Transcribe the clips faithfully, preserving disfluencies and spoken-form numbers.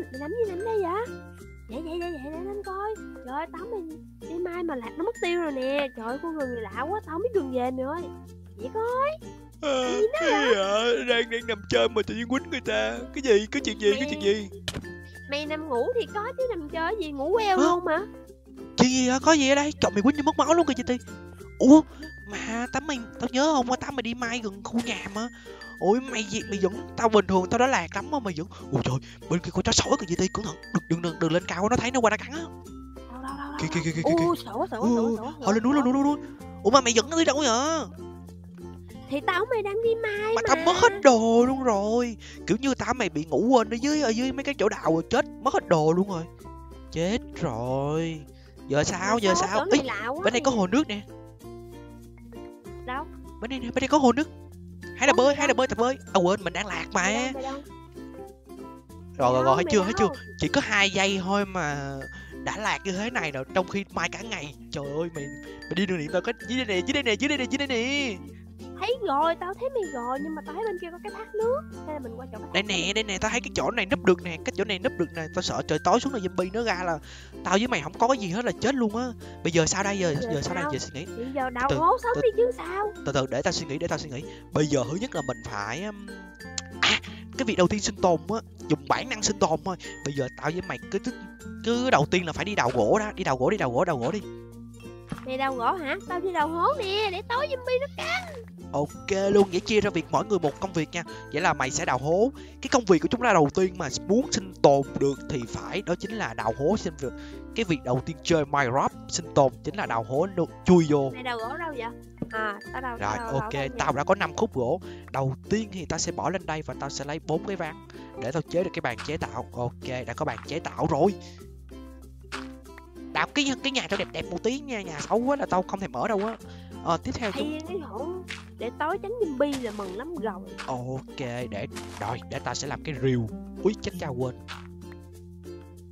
mày nắm gì nắm đây vậy? Vậy vậy vậy vậy để nắm coi. Trời ơi Tống mày đi mai mà lạc nó mất tiêu rồi nè. Trời ơi con người người lạ quá, tao không biết đường về mày ơi. Vậy coi. Ờ, cái gì vậy? Đang đang nằm chơi mà tự nhiên quýnh người ta. Cái gì? Cái chuyện gì? Mày... Cái chuyện gì? Mày nằm ngủ thì có chứ nằm chơi gì, ngủ queo luôn mà. Chuyện gì hả? Có gì ở đây? Chồng mày quýnh như mất máu luôn kìa chị Ti. Ủa mà Tám mày, tao nhớ không á, Tám mày đi mai gần khu nhà mà. Ôi mày gì mày vẫn, tao bình thường tao đã lạc lắm mà mày vẫn. Ôi trời, bên kia có chó sói kìa chị Ti, cẩn thận. Đừng đừng đừng lên cao nó thấy nó qua nó cắn á. Đâu đâu đâu. Kìa kìa kìa kìa kìa. Ôi sợ quá sợ quá sợ quá. Họ lên núi lên núi núi. Ủa mà mày vẫn đi đâu vậy? Thì tao mày đang đi mai mà. Mà tao mất hết đồ luôn rồi. Kiểu như tao mày bị ngủ quên ở dưới ở dưới mấy cái chỗ đào rồi chết, mất hết đồ luôn rồi. Chết rồi. Giờ sao? Giờ sao? Ê, bên này có hồ nước nè. Đâu? Bên đây nè, bên đây có hồ nước. Hay là bơi, hay là bơi tập bơi. À quên, mình đang lạc mà. Mày đâu, mày đâu? Rồi rồi rồi, hết chưa, hết chưa? Chỉ có hai giây thôi mà đã lạc như thế này rồi, trong khi mai cả ngày. Trời ơi, mày mày đi đường điện tao có dưới đây nè, dưới đây nè, dưới đây nè, dưới đây nè. Thấy rồi, tao thấy mày rồi, nhưng mà tao thấy bên kia có cái thác nước. Hay là mình qua chỗ cái thác. Đây nè, đây nè, tao thấy cái chỗ này núp được nè, cái chỗ này núp được nè, tao sợ trời tối xuống là zombie nó ra là tao với mày không có cái gì hết là chết luôn á. Bây giờ sao đây giờ, giờ, giờ sao đây giờ suy nghĩ. Bây giờ đào hố sống đi chứ sao. Từ từ để tao suy nghĩ, để tao suy nghĩ. Bây giờ thứ nhất là mình phải à, cái việc đầu tiên sinh tồn á, dùng bản năng sinh tồn thôi. Bây giờ tao với mày cứ cứ đầu tiên là phải đi đào gỗ đó, đi đào gỗ đi đào gỗ đào gỗ đi. Mày đào gỗ hả? Tao đi đào hố nè, để tối zombie nó cắn. Ok luôn, vậy chia ra việc mỗi người một công việc nha. Vậy là mày sẽ đào hố. Cái công việc của chúng ta đầu tiên mà muốn sinh tồn được thì phải, đó chính là đào hố sinh việc. Cái việc đầu tiên chơi Minecraft sinh tồn chính là đào hố được chui vô. Mày đào gỗ đâu vậy? À, tao đào. Rồi, đào, ok, đào tao đã có năm khúc gỗ. Đầu tiên thì tao sẽ bỏ lên đây và tao sẽ lấy bốn cái ván để tao chế được cái bàn chế tạo. Ok, đã có bàn chế tạo rồi. Đào cái cái nhà tao đẹp đẹp một tí nha, nhà xấu quá là tao không thèm mở đâu á. Ờ, tiếp theo chúng... cái hổ để tối tránh zombie là mừng lắm rồi. Ok, để rồi để tao sẽ làm cái rìu. Úi chết cha, quên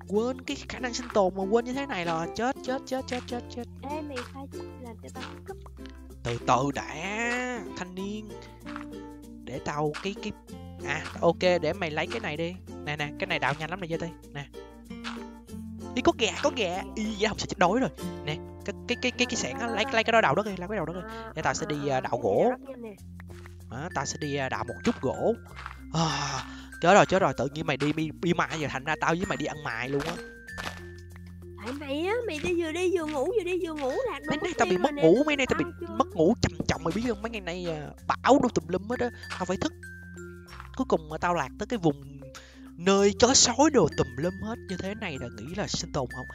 quên cái khả năng sinh tồn mà quên như thế này là chết chết chết chết chết chết. Ê mày phải làm cho tao cấp. Từ từ đã thanh niên, để tao cái cái à ok, để mày lấy cái này đi nè nè, cái này đào nhanh lắm này Yeti nè. Đi có gà có gà, y vậy không sẽ chết đói rồi nè. Cái cái cái cái cái sẻng á, lấy lấy cái đó đào đất đi, lấy cái đầu đất đi. Để tao sẽ đi đào gỗ. À, tao sẽ đi đào một chút gỗ. À, chết rồi chết rồi, tự nhiên mày đi đi, đi mài giờ thành ra tao với mày đi ăn mài luôn á. Tại mày á, mày đi vừa đi vừa ngủ vừa đi vừa ngủ là mấy nay tao bị mất ngủ, mấy nay tao bị mất ngủ trầm trọng mày biết không? Mấy ngày nay bão đổ tùm lum hết á, tao phải thức. Cuối cùng mà tao lạc tới cái vùng nơi chó sói đồ tùm lum hết như thế này là nghĩ là sinh tồn không?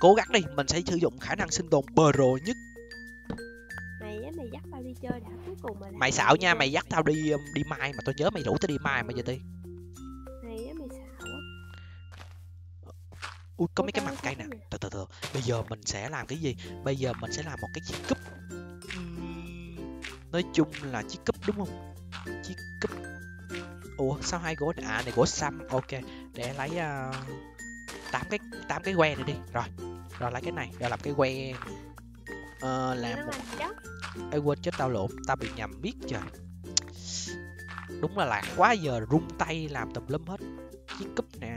Cố gắng đi, mình sẽ sử dụng khả năng sinh tồn pro nhất. Mày á, mày dắt tao đi chơi đã, cuối cùng mà mày xạo nha, mày dắt tao đi đi mai mà tao nhớ mày rủ tao đi mai mà giờ đi. Mày á, mày xạo á. Ui có mấy cái mặt cây nè. Từ từ từ. Bây giờ mình sẽ làm cái gì? Bây giờ mình sẽ làm một cái chiếc cúp. Nói chung là chiếc cúp đúng không? Chiếc cúp. Ủa sao hai gỗ à, này gỗ xăm. Ok, để lấy uh, tám cái tám cái que này đi. Rồi rồi lấy cái này rồi làm cái que. Ờ uh, làm một ê quên chết, tao lộn, tao bị nhầm biết trời, đúng là lạc quá giờ, rung tay làm tùm lum hết. Chiếc cúp nè,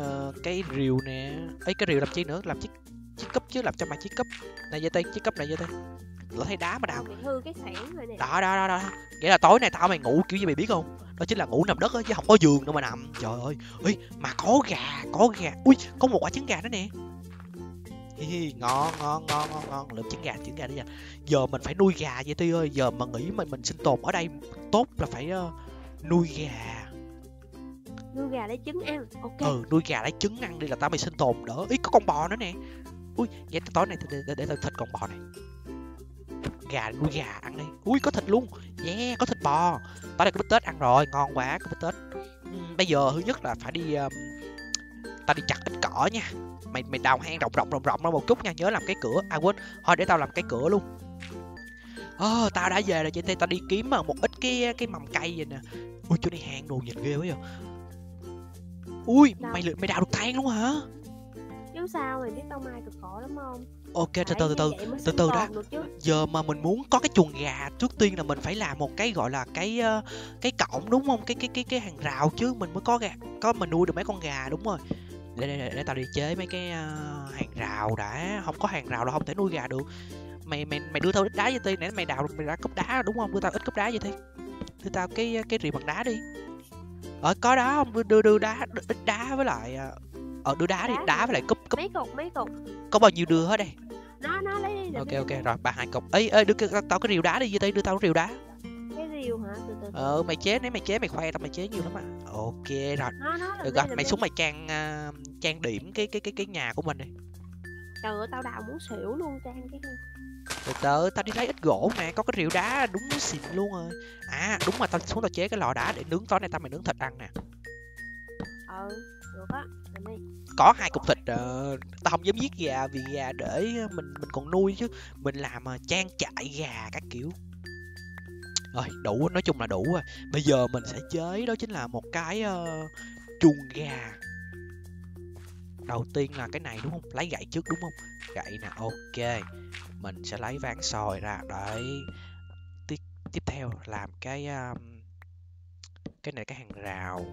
uh, cái rìu nè, ấy cái rìu làm chi nữa, làm chiếc chiếc cúp chứ, làm cho mày chiếc cúp này Yeti, chiếc cúp này Yeti. Lỡ thấy đá mà đào hư cái sảnh rồi nè. Đó đó đó đó. Nghĩa là tối nay tao mày ngủ kiểu gì mày biết không? Đó chính là ngủ nằm đất á, chứ không có giường đâu mà nằm. Trời ơi. Ui, mà có gà, có gà. Ui, có một quả trứng gà nữa nè. Hi hi, ngon ngon ngon ngon ngon, lượm trứng gà, trứng gà đi nha. Giờ mình phải nuôi gà vậy Ti ơi, giờ mà nghĩ mình mình sinh tồn ở đây tốt là phải uh, nuôi gà. Nuôi gà lấy trứng ăn. Ok. Ừ, nuôi gà lấy trứng ăn đi là tao mày sinh tồn đỡ. Ít có con bò nữa nè. Ui, vậy tối nay để để, để tao thịt con bò này. Gà nuôi gà ăn đi. Ui có thịt luôn. Yeah, có thịt bò. Tối nay có bít tết ăn rồi, ngon quá, có bít tết. uhm, Bây giờ thứ nhất là phải đi um, tao đi chặt ít cỏ nha. Mày mày đào hang rộng rộng rộng rộng ra một chút nha, nhớ làm cái cửa. À quên, thôi để tao làm cái cửa luôn. Ơ oh, tao đã về rồi chị Ti, tao đi kiếm một ít cái cái mầm cây vậy nè. Ui chỗ này hang đồ nhìn ghê quá vậy. Ui mày mày đào được than luôn hả? Chứ sao, mày biết tao mai cực khổ lắm không? Ok, từ từ từ từ từ từ đó. Giờ mà mình muốn có cái chuồng gà, trước tiên là mình phải làm một cái gọi là cái cái cổng đúng không? Cái cái cái cái hàng rào chứ mình mới có gà, có mình nuôi được mấy con gà đúng rồi. Để để, để tao đi chế mấy cái uh, hàng rào đã, không có hàng rào là không thể nuôi gà được. Mày mày mày đưa tao ít đá vậy tí, nãy mày đào mày ra cốc đá đúng không? Đưa tao ít cốc đá vậy tí. Đưa tao cái cái rìa bằng đá đi. Ờ có đá không? Đưa đưa, đưa đá, đưa, ít đá với lại ờ đưa đá đi, đá với lại cúp cúp. Mấy cục, mấy cục. Có bao nhiêu đưa hết đây? Nó nó lấy đi. Ok ok rồi, ba hai cục. Ê ê đưa tao cái rìu đá đi, dưới đây đưa tao cái rìu đá. Cái rìu hả? Từ từ. Ờ mày chế nãy mày chế mày khoe tao mày chế nhiều lắm à. Ok rồi. Nó, nó, được rồi, mày xuống mày trang uh, trang điểm cái cái cái cái nhà của mình đi. Trời ơi tao đào muốn xỉu luôn, trang cái này. Từ từ tao đi lấy ít gỗ nè, có cái rìu đá đúng xịn luôn rồi. À đúng rồi, tao xuống tao chế cái lò đá để nướng, tối nay tao mày nướng thịt ăn nè. Ừ, được á. Có hai cục thịt, uh, tao không dám giết gà vì gà để mình mình còn nuôi chứ, mình làm uh, trang trại gà các kiểu. Rồi đủ, nói chung là đủ rồi. Bây giờ mình sẽ chế đó chính là một cái uh, chuồng gà. Đầu tiên là cái này đúng không? Lấy gậy trước đúng không? Gậy nè, ok. Mình sẽ lấy ván sòi ra để tiếp tiếp theo làm cái uh, cái này cái hàng rào.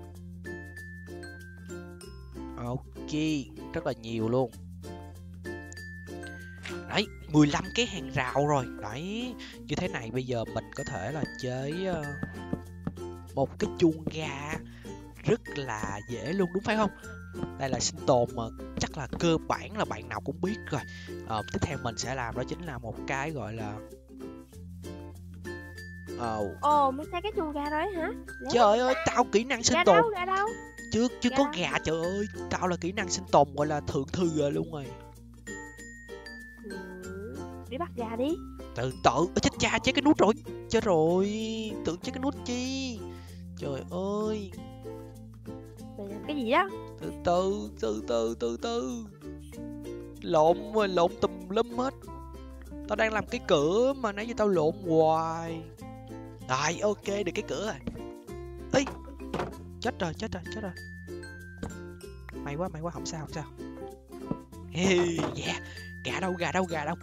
Ok, rất là nhiều luôn. Đấy, mười lăm cái hàng rào rồi. Đấy, như thế này bây giờ mình có thể là chế một cái chuồng gà rất là dễ luôn đúng phải không? Đây là sinh tồn mà chắc là cơ bản là bạn nào cũng biết rồi. Ờ, tiếp theo mình sẽ làm đó chính là một cái gọi là Ồ, Ồ mới thấy cái chuồng gà rồi hả? Để trời ơi, tao kỹ năng sinh gà tồn. Đâu, gà đâu? Chứ, chứ gà. Có gà trời ơi, tao là kỹ năng sinh tồn gọi là thượng thư rồi luôn rồi. Ừ, đi bắt gà đi. Tự tự, chết cha, chết cái nút rồi. Chết rồi, tưởng chết cái nút chi. Trời ơi. Cái gì đó? Từ từ, từ từ, từ từ. Lộn, lộn tùm lum hết. Tao đang làm cái cửa mà nãy giờ tao lộn hoài. Rồi, ok, được cái cửa rồi. Ê, chết rồi, chết rồi, chết rồi. May quá, may quá, không sao, không sao. Yeah, gà đâu, gà đâu, gà đâu.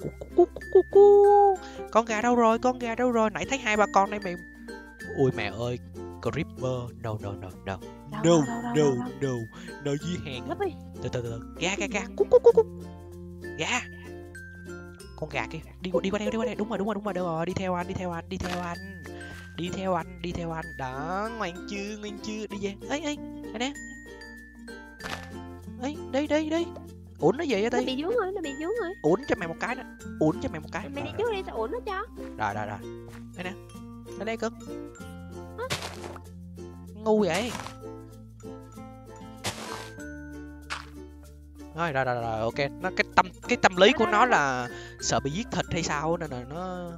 Con gà đâu rồi, con gà đâu rồi. Nãy thấy hai ba con đây mày. Ui mẹ ơi, creeper. No, no, no, no. No, no, no, no, dưới hàng. Từ từ từ, gà, gà, gà. Gà. Con gà kia, đi qua, đi qua đây, đi qua đây. Đúng rồi, đúng rồi, đúng rồi, đúng rồi. Đi theo anh, đi theo anh, đi theo anh. Đi theo anh, đi theo anh. Đó, ngoan chưa, ngoan chưa. Đi về. Ấy, ấy, đây nè. Ấy, đây, đây, đây. Uổng nó về ra đây. Nó bị vướng rồi, nó bị vướng rồi. Uổng cho mày một cái nè. Uổng cho mày một cái. Mày đi trước đi, tao uổng nó cho. Rồi, rồi, rồi. Đây nè. Đây, đây cưng. Ngu vậy. Rồi, rồi, rồi, rồi, ok. Nó, cái tâm cái tâm lý của nó là sợ bị giết thịt hay sao nên là nó...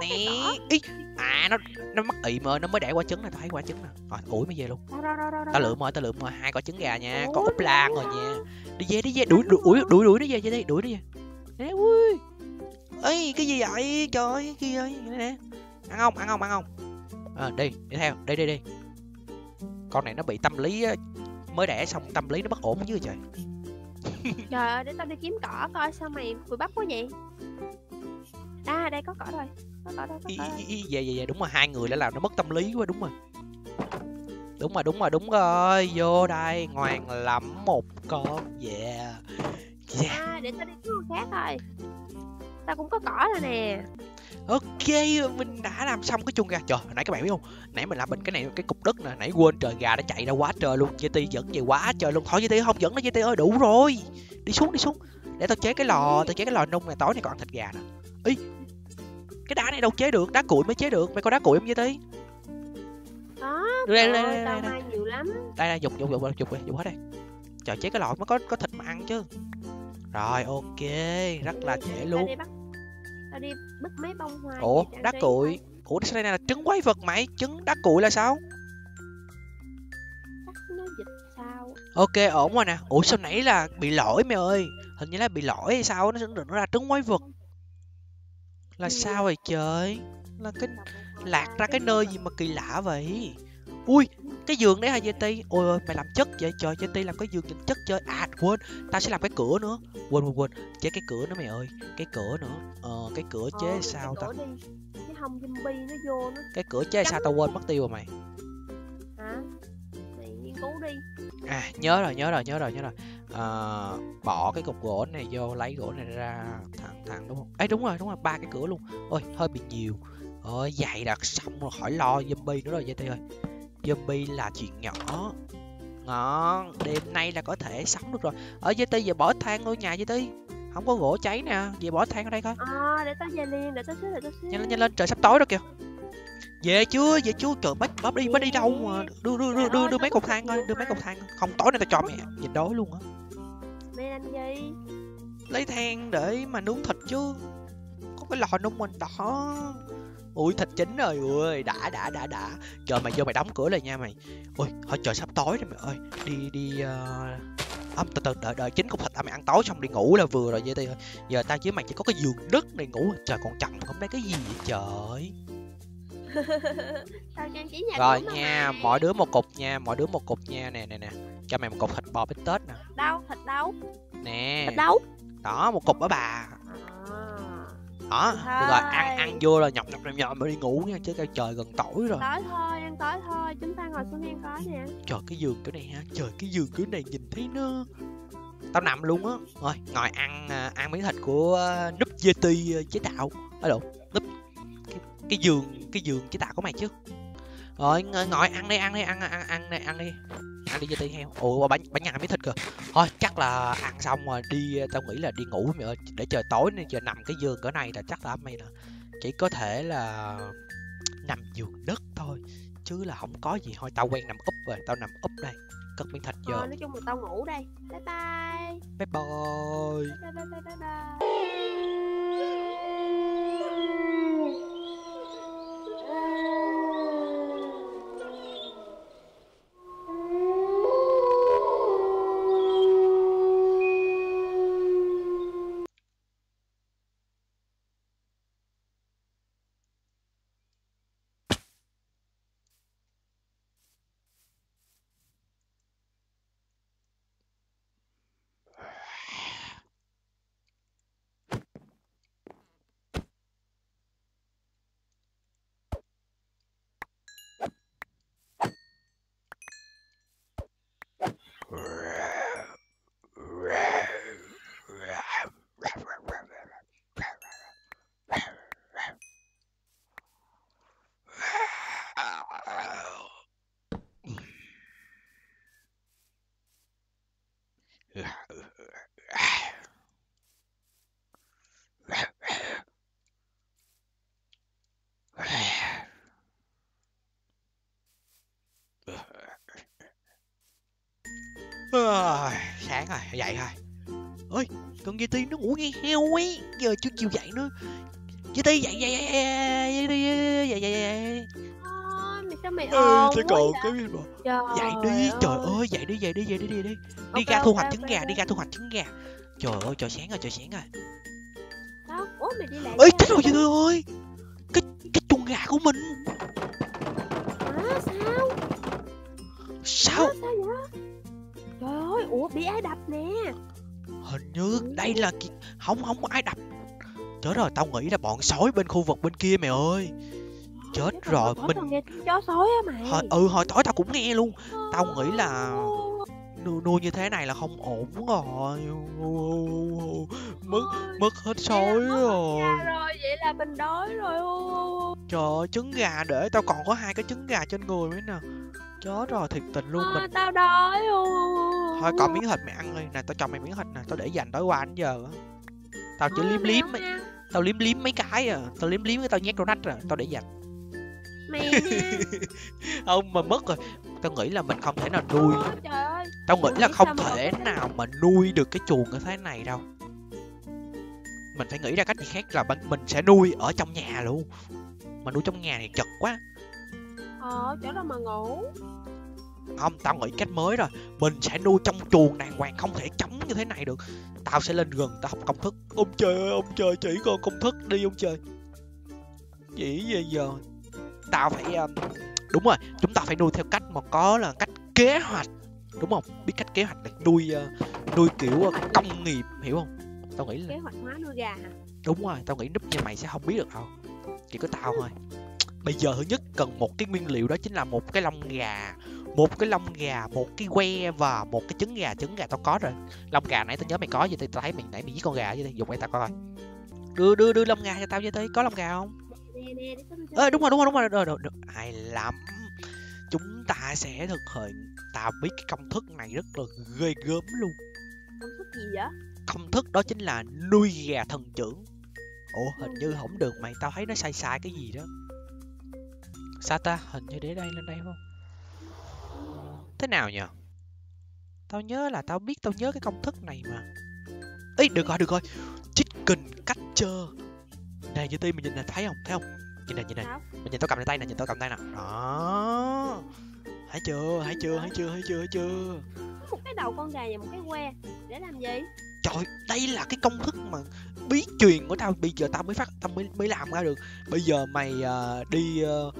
Nè, ý, à nó nó mắc ị mà nó mới đẻ quả trứng này, tao thấy quả trứng nè. Rồi, ủi mới về luôn. Tao lượm rồi, tao lượm rồi, hai quả trứng gà nha, có ốp lang rồi nha. Đi về, đi về, đuổi đuổi đuổi đuổi, đuổi nó về, về đi, đuổi nó về. Nè, ui. Ê, cái gì vậy? Trời ơi, cái gì vậy? Nè. Ăn không? Ăn không? Ăn không? Ờ, à, đi, đi theo, đi đi đi. Con này nó bị tâm lý mới đẻ xong tâm lý nó bất ổn chứ trời. Trời ơi, để tao đi kiếm cỏ coi sao mày vừa bắp quá vậy. À đây có cỏ rồi, có cỏ đâu, có cỏ rồi. Ý, về về về đúng rồi, hai người đã làm nó mất tâm lý quá đúng rồi. Đúng rồi đúng rồi đúng rồi, vô đây ngoan lắm một con về. Yeah. Yeah. À để tao đi kiếm con khác rồi. Tao cũng có cỏ rồi nè. Ok, mình đã làm xong cái chuồng gà. Trời, nãy các bạn biết không? Nãy mình làm bên cái này cái cục đất nè, nãy quên trời gà đã chạy ra quá trời luôn. Yeti dẫn về quá trời luôn. Thôi Yeti không dẫn nó Yeti ơi, đủ rồi. Đi xuống đi xuống. Để tao chế cái lò, tao chế cái lò nung này, tối này còn thịt gà nè. Ý, cái đá này đâu chế được, đá cuội mới chế được. Mày có đá cuội không Yeti? Đó, đây đây đây đây đây nhiều lắm. Đây đây, dục dục dục dục dục hết đây. Trời chế cái lò mới có có thịt mà ăn chứ. Rồi ok, rất là dễ luôn. Tao đi bứt mấy bông hoa. Ủa, đá cuội. Ủa, cái này là trứng quái vật mày, trứng đá cuội là sao? Nó dịch sao? Ok, ổn rồi nè. Ủa sao nãy là bị lỗi mày ơi. Hình như là bị lỗi hay sao nó nó ra trứng quái vật. Là sao vậy trời? Là cái lạc ra cái nơi gì mà kỳ lạ vậy? Ui, Cái giường đấy hả Yeti? Ôi ơi, mày làm chất vậy trời. Yeti làm cái giường nhìn chất chơi. À quên, tao sẽ làm cái cửa nữa. Quên quên quên chế cái cửa nữa mày ơi. Cái cửa nữa. Ờ cái cửa chế ờ, sao ta? Chứ không zombie nó vô nó. Cái cửa chế sao tao quên mất tiêu rồi mày. Hả? Mày nghiên cứu đi. À nhớ rồi nhớ rồi nhớ rồi nhớ rồi. À, bỏ cái cục gỗ này vô, lấy gỗ này ra thẳng thẳng đúng không? Ấy đúng rồi đúng rồi, ba cái cửa luôn. Ôi hơi bị nhiều. Ôi vậy đặt xong rồi khỏi lo zombie nữa rồi Yeti ơi. Zombie là chuyện nhỏ. Ngon, đêm nay là có thể sống được rồi. Ở Yeti giờ bỏ than ngôi nhà Yeti. Không có gỗ cháy nè, về bỏ than ở đây coi. Ờ à, để tao về liền, để tao xíu, để tao xíu. Nhanh lên nhanh lên, trời sắp tối rồi kìa. Về chưa? Về chưa? Trời bắt bắt đi, bắt đi đâu mà. Đưa đưa đưa đưa, đưa mấy cục than coi, đưa mấy cục than. Không tối nay tao cho mẹ nhìn đói luôn á. Mày làm gì? Lấy than để mà nướng thịt chứ. Có cái lò nung mình đó. Ui thịt chín rồi, ui đã đã đã đã. Trời mày vô mày đóng cửa lại nha mày. Ui thôi trời sắp tối rồi mày ơi. Đi đi uh... à, từ từ đợi đợi chín cục thịt à, mày ăn tối xong đi ngủ là vừa rồi vậy thôi. Giờ tao với mày chỉ có cái giường đất này ngủ. Trời còn chậm không đây cái gì vậy trời. Rồi nha, mọi đứa một cục nha, mọi đứa một cục nha. Nè nè nè, cho mày một cục thịt bò bít tết nè. Đâu thịt đâu? Nè. Thịt đâu? Đó một cục đó bà. Đó, được rồi, ăn ăn vô rồi nhọc nhọc nhọc nhọc mới đi ngủ nha, chứ cái trời gần tối rồi. Tối thôi, ăn tối thôi, chúng ta ngồi xuống ăn tối nè. Trời cái giường kiểu này ha, trời cái giường kiểu này nhìn thấy nó. Tao nằm luôn á. Rồi, ngồi ăn ăn miếng thịt của Noob Yeti chế tạo. Đó đồ, Noob cái, cái giường cái giường chế tạo của mày chứ. Rồi, ngồi ăn đi, ăn đi, ăn ăn ăn đi, ăn đi. Ăn đi Yeti heo. Ủa bánh bánh ăn miếng thịt kìa. Thôi chắc là ăn xong rồi đi, tao nghĩ là đi ngủ mày ơi, để trời tối nên giờ nằm cái giường cỡ này là chắc là mày là chỉ có thể là nằm giường đất thôi chứ là không có gì. Thôi tao quen nằm úp rồi, tao nằm úp đây. Cất miếng thịt vô. Ờ, nói chung là tao ngủ đây. Bye bye. Bye bye. Bye bye bye bye. Bye. À, sáng rồi, dậy rồi. Ôi, con Yeti nó ngủ nghe heo ấy. Giờ chưa chịu dậy nữa. Yeti dậy dậy dậy dậy dậy dậy dậy. Thôi, mày sao mày ồn thế còn cái bộ. Dậy đi, trời ơi, dậy đi, dậy đi, dậy đi đi đi. Đi ra thu hoạch trứng gà, đi ra thu hoạch trứng gà. Trời ơi, trời sáng rồi, trời sáng rồi. Đó, ủa mày đi lại. Ê, chết rồi Yeti ơi. Cái cái chuồng gà của mình. Hả sao? Sao? Sao vậy? Trời ơi, ủa bị ai đập nè. Hình như đây là không không có ai đập. Chết rồi, tao nghĩ là bọn sói bên khu vực bên kia mày ơi. Chết cái rồi, mình nghe chó sói á mày. Hồi, ừ hồi tối tao cũng nghe luôn. Tao nghĩ là nuôi như thế này là không ổn rồi. Mất mất hết sói rồi. Rồi vậy là mình đói rồi. Trời ơi, trứng gà để tao còn có hai cái trứng gà trên người mới nè. Chết rồi, thiệt tình luôn mình. Tao đói. Thôi còn miếng thịt mày ăn đi. Nè tao cho mày miếng thịt nè, tao để dành tối qua đến giờ á. Tao chỉ liếm liếm mấy... Tao liếm liếm mấy cái à. Tao liếm liếm cái tao nhét donut rồi, tao để dành. Mày không mà mất rồi. Tao nghĩ là mình không thể nào nuôi. Tao nghĩ là không thể nào mà nuôi được cái chuồng như thế này đâu. Mình phải nghĩ ra cách gì khác là mình sẽ nuôi ở trong nhà luôn. Mà nuôi trong nhà này chật quá. Ờ, chỗ đó mà ngủ. Không, tao nghĩ cách mới rồi. Mình sẽ nuôi trong chuồng đàng hoàng, không thể chống như thế này được. Tao sẽ lên gần, tao học công thức. Ông trời ơi, ông trời chỉ con công thức đi ông trời. Chỉ về giờ. Tao phải um, Đúng rồi, chúng ta phải nuôi theo cách mà có là cách kế hoạch, đúng không? Biết cách kế hoạch là nuôi nuôi kiểu công nghiệp, hiểu không? Tao nghĩ là kế hoạch hóa nuôi gà hả? Đúng rồi, tao nghĩ núp như mày sẽ không biết được đâu, chỉ có tao thôi. Bây giờ thứ nhất cần một cái nguyên liệu, đó chính là một cái lông gà, một cái lông gà, một cái que và một cái trứng gà. Trứng gà tao có rồi. Lông gà nãy tao nhớ mày có gì, tao thấy mày nãy mày giết con gà gì đây, dùng đây tao coi. Đưa đưa đưa lông gà cho tao với tới, có lông gà không? Ê, đúng rồi đúng rồi đúng rồi rồi rồi, hay lắm. Chúng ta sẽ thực hiện, tao biết cái công thức này rất là ghê gớm luôn. Công thức gì vậy? Công thức đó chính là nuôi gà thần trưởng. Ủa hình như không được mày, tao thấy nó sai sai cái gì đó. Sao ta, hình như để đây lên đây không? Thế nào nhờ? Tao nhớ là tao biết, tao nhớ cái công thức này mà. Ý, được rồi, được rồi. Chicken catcher. Này như tim mình nhìn là thấy không? Thấy không? Nhìn này, nhìn này. Mình nhìn tao cầm tay nè, nhìn tao cầm tay nè. Đó. Thấy chưa? Thấy chưa? Thấy chưa? Thấy chưa? Thấy chưa? Một cái đầu con gà và một cái que để làm gì? Trời, đây là cái công thức mà bí truyền của tao, bây giờ tao mới phát tao mới mới làm ra được. Bây giờ mày uh, đi uh,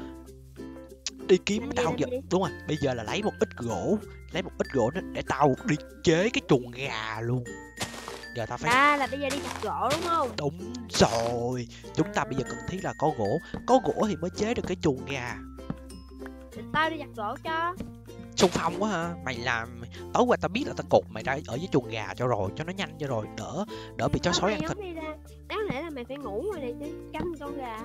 đi kiếm tao giờ, đúng rồi. Bây giờ là lấy một ít gỗ, lấy một ít gỗ nữa để tao đi chế cái chuồng gà luôn. Giờ tao phải à, là bây giờ đi chặt gỗ đúng không? Đúng rồi. Chúng ta bây giờ cần thiết là có gỗ, có gỗ thì mới chế được cái chuồng gà. Để tao đi chặt gỗ cho. Xung phong quá ha. Mày làm tối qua tao biết là tao cột mày ra ở với chuồng gà cho rồi, cho nó nhanh cho rồi, đỡ đỡ bị chó sói ăn thịt. Đáng lẽ là mày phải ngủ rồi này chứ, canh con gà.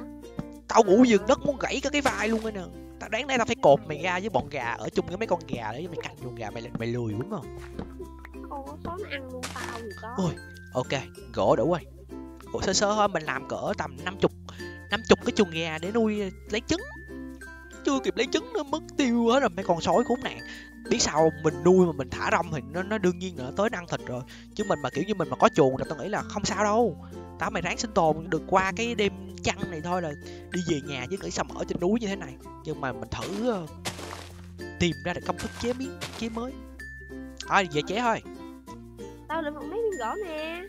Tao ngủ giường đất muốn gãy cả cái vai luôn rồi nè. Tao đáng lẽ tao phải cột mày ra với bọn gà, ở chung với mấy con gà để mày canh chuồng gà, mày mày lười đúng không? Ồ, chó nó ăn luôn tao gì đó. Ôi, ok, gỗ đủ rồi. Gỗ sơ sơ thôi, mình làm cỡ tầm năm mươi năm mươi cái chuồng gà để nuôi lấy trứng. Chưa kịp lấy trứng nó mất tiêu hết rồi mấy con sói khốn nạn. Biết sao mình nuôi mà mình thả rong thì nó nó đương nhiên là nó tới ăn thịt rồi. Chứ mình mà kiểu như mình mà có chuồng là tao nghĩ là không sao đâu. Tao mày ráng sinh tồn được qua cái đêm trăng này thôi là đi về nhà chứ nghĩ sao mà ở trên núi như thế này. Nhưng mà mình thử uh, tìm ra được công thức chế miếng chế mới. Thôi về chế thôi. Tao lượm một mấy miếng gỗ nè.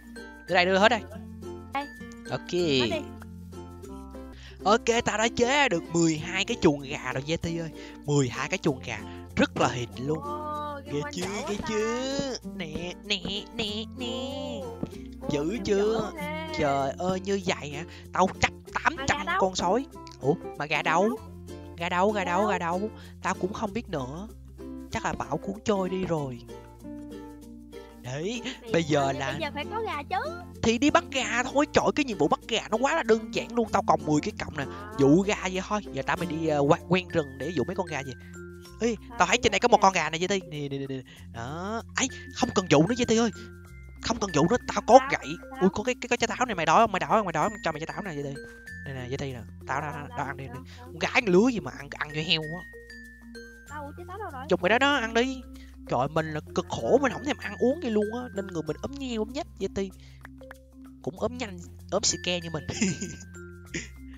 Đưa đây, đưa hết đây. Đây. Ok. Ok, tao đã chế được mười hai cái chuồng gà rồi Yeti ơi. mười hai cái chuồng gà rất là hình luôn. Ghê chứ, ghê chứ. Nè, nè, nè, nè. Dữ chưa? Trời ơi, như vậy hả? Tao chắc tám trăm con sói. Ủa, mà gà đâu? Gà đâu, gà đâu, gà đâu? Tao cũng không biết nữa. Chắc là Bảo cuốn trôi đi rồi. Đấy, bây giờ là bây giờ phải có gà chứ. Thì đi bắt gà thôi, trời cái nhiệm vụ bắt gà nó quá là đơn giản luôn. Tao còn mười cái cọng nè, dụ gà vậy thôi. Giờ tao mới đi uh, quen rừng để dụ mấy con gà gì. Ê, tao thấy trên đây có một con gà này Yeti. Nè nè nè. Đó. Ấy, không cần dụ nữa Yeti ơi. Không cần dụ nữa, tao có gậy. Ui có cái cái cái trái táo này mày đói không? Mày đói không? Mày đói không? Cho mày trái táo này Yeti. Đây nè Yeti nè. Tao tao tao ăn đi. Con gái lứa gì mà ăn ăn như heo quá. Tao trái táo đâu rồi? Chụp mày đó đó, ăn đi. Trời mình là cực khổ, mình không thèm ăn uống gì luôn á, nên người mình ốm nheo ốm nhách. Yeti cũng ốm nhanh ốm xì ke như mình.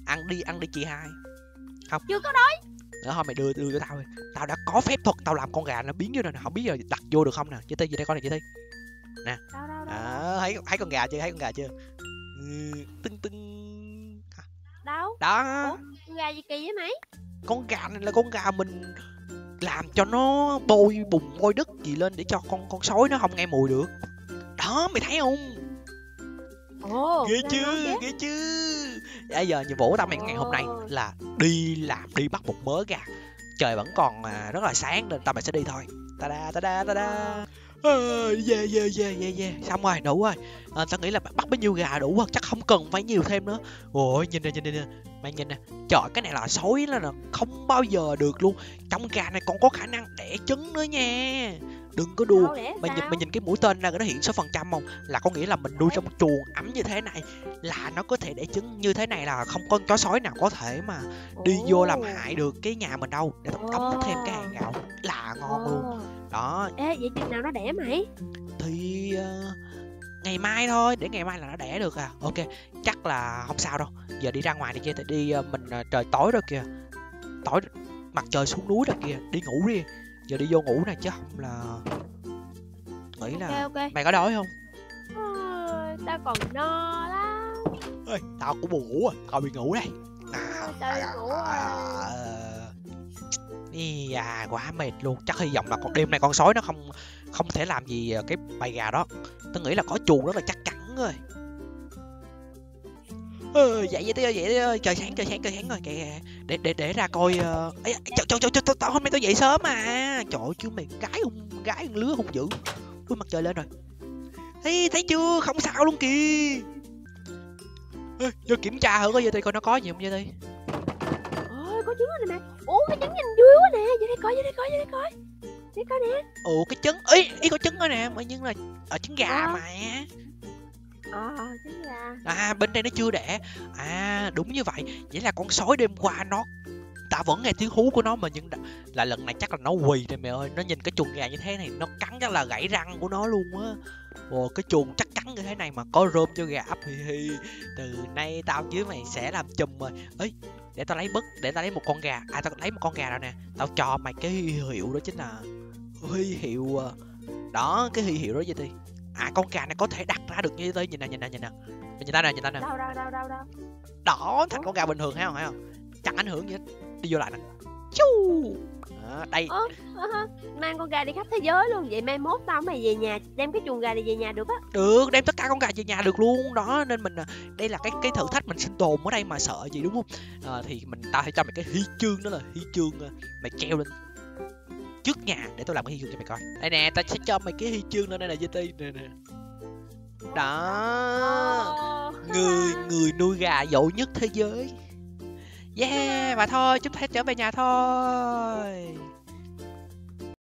Ăn đi, ăn đi chị hai. Không chưa có đói nữa thôi, mày đưa đưa cho tao đi. Tao đã có phép thuật, tao làm con gà nó biến vô rồi nè, không biết giờ đặt vô được không nè. Yeti gì đây con này Yeti nè. À, thấy thấy con gà chưa, thấy con gà chưa? Ừ, tưng tưng đâu đó. Ủa, con gà gì kỳ vậy mày? Con gà này là con gà mình làm cho nó bôi bùn bôi đất gì lên để cho con con sói nó không nghe mùi được. Đó, mày thấy không? Oh, ghê chứ, ghê chứ. Bây giờ nhiệm vụ của tao mày ngày hôm nay là đi làm, đi bắt một mớ gà. Trời vẫn còn mà rất là sáng nên tao mày sẽ đi thôi. Ta da ta da ta da. Yeah yeah yeah yeah yeah. Xong rồi, đủ rồi. À, tao nghĩ là bắt bấy nhiêu gà đủ rồi, chắc không cần phải nhiều thêm nữa. Ôi nhìn nè, nhìn nè. Mày nhìn nè. Trời cái này là sói là không bao giờ được luôn. Trong gà này còn có khả năng đẻ trứng nữa nha. Đừng có đùa. Mày nhìn mày nhìn cái mũi tên ra nó hiện số phần trăm không? Là có nghĩa là mình nuôi trong chuồng ấm như thế này là nó có thể đẻ trứng, như thế này là không có chó sói nào có thể mà đi vô làm hại được cái nhà mình đâu. Để tao cắm thêm cái hàng gạo là ngon luôn. Đó. Ê vậy chừng nào nó đẻ mày? Thì uh, ngày mai thôi, để ngày mai là nó đẻ được à. Ok, chắc là không sao đâu. Giờ đi ra ngoài đi chơi, đi uh, mình uh, trời tối rồi kìa. Tối mặt trời xuống núi rồi kìa, đi ngủ đi. Giờ đi vô ngủ nè chứ không là nghĩ là okay, okay. Mày có đói không? Ôi, tao còn no lắm. Ê, tao cũng buồn ngủ rồi, còn bị ngủ đây. À, tao à, ngủ à, à. Ý da, quá mệt luôn. Chắc hy vọng là con đêm nay con sói nó không không thể làm gì cái bầy gà đó. Tôi nghĩ là có chuồng đó là chắc chắn rồi. Ừ, dậy dậy tí ơi, dậy tí ơi, trời sáng trời sáng trời sáng rồi kìa. Để để để ra coi. Ấy, trời trời trời tao hôm nay tao dậy sớm mà. Trời ơi, chứ mày gái hung gái hung lứa hung dữ. Ui mặt trời lên rồi. Ê, thấy chưa, không sao luôn kìa. Ê, vô kiểm tra thử có gì đây coi nó có gì không vậy đi. Ôi có trứng rồi nè. Ủa cái trứng nhìn vui quá nè, vô đây coi vô đây coi vô đây coi. Để coi nè. Ủa cái trứng, ý ý có trứng rồi nè, mà nhưng là ở trứng gà à. Mà. Ờ, chính là... À, bên đây nó chưa đẻ. À, đúng như vậy. Vậy là con sói đêm qua nó... Ta vẫn nghe tiếng hú của nó mà nhưng... Đã... Là lần này chắc là nó quỳ đây mẹ ơi. Nó nhìn cái chuồng gà như thế này, nó cắn chắc là gãy răng của nó luôn á. Ồ, cái chuồng chắc chắn như thế này mà có rơm cho gà ấp hi hi. Từ nay tao với mày sẽ làm chùm rồi. Ê, để tao lấy bứt, để tao lấy một con gà. À, tao lấy một con gà nào nè. Tao cho mày cái hiệu đó chính là... Huy hiệu... Đó, cái huy hiệu đó vậy đi. À con gà này có thể đặt ra được như thế, nhìn nè nhìn nè nhìn nè nhìn ta nè nhìn ta nè. Đâu đâu đâu đâu đâu. Đó thành con gà bình thường hay không hay không? Chẳng ảnh hưởng gì hết. Đi vô lại nè. Chu. À, đây. Ờ, ờ, mang con gà đi khắp thế giới luôn vậy, mai mốt tao mày về nhà đem cái chuồng gà này về nhà được á. Được, đem tất cả con gà về nhà được luôn đó, nên mình đây là cái cái thử thách mình sinh tồn ở đây mà sợ gì đúng không? À, thì mình tao sẽ cho mày cái huy chương đó là huy chương mày treo lên trước nhà để tao làm cái huy chương cho mày coi. Đây nè, tao sẽ cho mày cái huy chương lên đây là Yeti nè nè. Đó. Người người nuôi gà giỏi nhất thế giới. Yeah, mà thôi, chúng ta trở về nhà thôi.